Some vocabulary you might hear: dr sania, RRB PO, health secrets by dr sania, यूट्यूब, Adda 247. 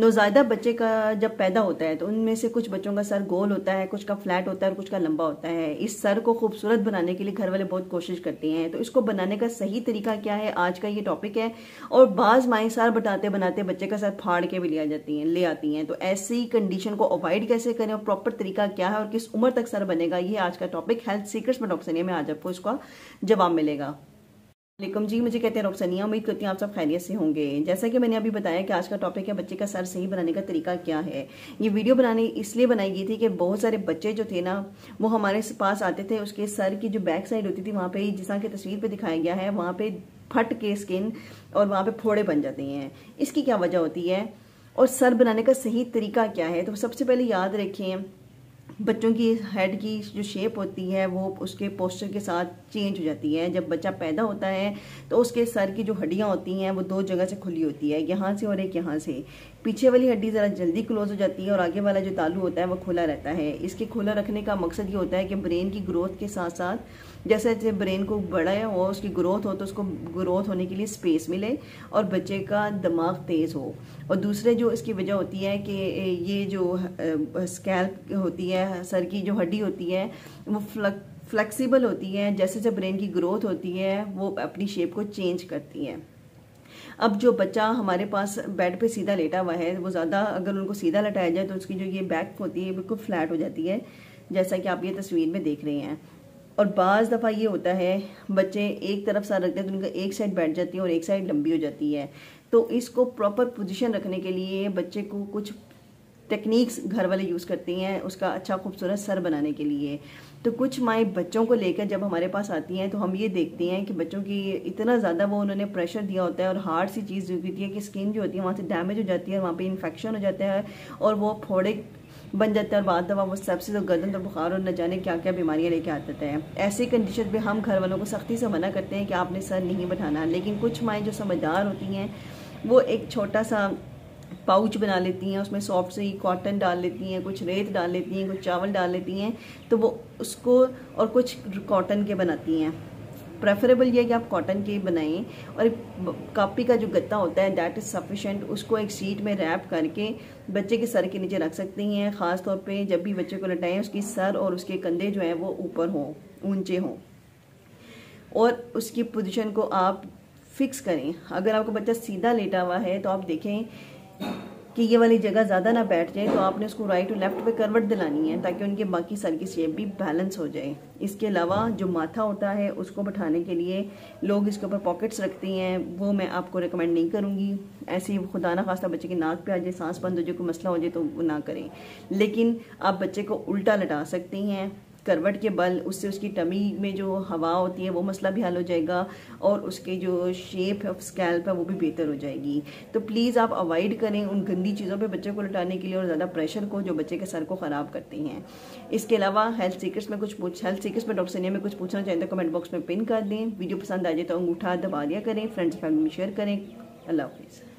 नौजायदा बच्चे का जब पैदा होता है तो उनमें से कुछ बच्चों का सर गोल होता है, कुछ का फ्लैट होता है और कुछ का लंबा होता है। इस सर को खूबसूरत बनाने के लिए घर वाले बहुत कोशिश करते हैं, तो इसको बनाने का सही तरीका क्या है, आज का ये टॉपिक है। और बाज़ माएँ सर बताते बनाते बच्चे का सर फाड़ के भी ले आती हैं, तो ऐसी कंडीशन को अवॉइड कैसे करें और प्रॉपर तरीका क्या है और किस उम्र तक सर बनेगा, ये आज का टॉपिक हेल्थ सीक्रेट्स में डॉक्टर सानिया में आज आपको इसका जवाब मिलेगा। वालेकुम जी, मुझे कहते हैं डॉक्टर सानिया, उम्मीद करती हूँ आप सब खैरियत से होंगे। जैसा कि मैंने अभी बताया कि आज का टॉपिक है बच्चे का सर सही बनाने का तरीका क्या है। ये वीडियो बनाने इसलिए बनाई गई थी कि बहुत सारे बच्चे जो थे ना वो हमारे पास आते थे, उसके सर की जो बैक साइड होती थी वहाँ पे जिस तरह की तस्वीर पे दिखाया गया है वहाँ पे फट के स्किन और वहाँ पे फोड़े बन जाते हैं। इसकी क्या वजह होती है और सर बनाने का सही तरीका क्या है, तो सबसे पहले याद रखें बच्चों की हेड की जो शेप होती है वो उसके पोस्चर के साथ चेंज हो जाती है। जब बच्चा पैदा होता है तो उसके सर की जो हड्डियाँ होती हैं वो दो जगह से खुली होती है, यहाँ से और एक यहाँ से। पीछे वाली हड्डी ज़रा जल्दी क्लोज हो जाती है और आगे वाला जो तालू होता है वो खुला रहता है। इसके खुला रखने का मकसद ये होता है कि ब्रेन की ग्रोथ के साथ साथ जैसे जैसे ब्रेन को बड़ा हो, उसकी ग्रोथ हो, तो उसको ग्रोथ होने के लिए स्पेस मिले और बच्चे का दिमाग तेज़ हो। और दूसरे जो इसकी वजह होती है कि ये जो स्कैल्प होती है, सर की जो हड्डी होती है वो फ्लेक्सिबल होती है, जैसे जैसे ब्रेन की ग्रोथ होती है वो अपनी शेप को चेंज करती है। अब जो बच्चा हमारे पास बेड पे सीधा लेटा हुआ है वो ज़्यादा अगर उनको सीधा लटाया जाए तो उसकी जो ये बैक होती है बिल्कुल फ्लैट हो जाती है, जैसा कि आप ये तस्वीर में देख रहे हैं। और बाज़ दफ़ा ये होता है बच्चे एक तरफ सर रखते हैं तो उनका एक साइड बैठ जाती है और एक साइड लंबी हो जाती है। तो इसको प्रॉपर पोजिशन रखने के लिए बच्चे को कुछ टेक्निक्स घर वाले यूज़ करते हैं उसका अच्छा खूबसूरत सर बनाने के लिए। तो कुछ माएँ बच्चों को लेकर जब हमारे पास आती हैं तो हम ये देखते हैं कि बच्चों की इतना ज़्यादा वो उन्होंने प्रेशर दिया होता है और हार्ड सी चीज़ होती है कि स्किन जो होती है वहाँ से डैमेज हो जाती है, वहाँ पे इन्फेक्शन हो जाता है और वो फोड़े बन जाता है और बाद दवा वो सबसे तो गर्दन और बुखार और न जाने क्या क्या बीमारियां लेके आ जाता है। ऐसी कंडीशन में हम घर वालों को सख्ती से मना करते हैं कि आपने सर नहीं बैठाना। लेकिन कुछ माएँ जो समझदार होती हैं वो एक छोटा सा पाउच बना लेती हैं, उसमें सॉफ्ट से ही कॉटन डाल लेती हैं, कुछ रेत डाल लेती हैं, कुछ चावल डाल लेती हैं, तो वो उसको और कुछ कॉटन के बनाती हैं। प्रेफरेबल ये है कि आप कॉटन के बनाएं। और कापी का जो गत्ता होता है दैट इज़ सफिशेंट, उसको एक शीट में रैप करके बच्चे के सर के नीचे रख सकती हैं। ख़ास तौर पे जब भी बच्चे को लटाएं उसकी सर और उसके कंधे जो हैं वो ऊपर हों, ऊंचे हों और उसकी पोजिशन को आप फिक्स करें। अगर आपका बच्चा सीधा लेटा हुआ है तो आप देखें कि ये वाली जगह ज़्यादा ना बैठ जाए, तो आपने उसको राइट और लेफ्ट पे करवट दिलानी है ताकि उनके बाकी सर की शेप भी बैलेंस हो जाए। इसके अलावा जो माथा होता है उसको बैठाने के लिए लोग इसके ऊपर पॉकेट्स रखते हैं, वो मैं आपको रिकमेंड नहीं करूँगी। ऐसे खुदा ना खास्ता बच्चे की नाक पे आ जाए, सांस बंद हो जाए, कोई मसला हो जाए तो वो ना करें। लेकिन आप बच्चे को उल्टा लटा सकते हैं करवट के बल, उससे उसकी टमी में जो हवा होती है वो मसला भी हल हो जाएगा और उसके जो शेप ऑफ स्कैल्प है वो भी बेहतर हो जाएगी। तो प्लीज़ आप अवॉइड करें उन गंदी चीज़ों पे बच्चे को लटाने के लिए और ज़्यादा प्रेशर को जो बच्चे के सर को ख़राब करती हैं। इसके अलावा हेल्थ सीक्रेट्स में डॉक्टर सानिया में कुछ पूछना चाहिए तो कमेंट बॉक्स में पिन कर दें। वीडियो पसंद आ जाए तो अंगूठा दबा दिया करें, फ्रेंड्स फैमिली में शेयर करें। अल्लाह हाफिज़।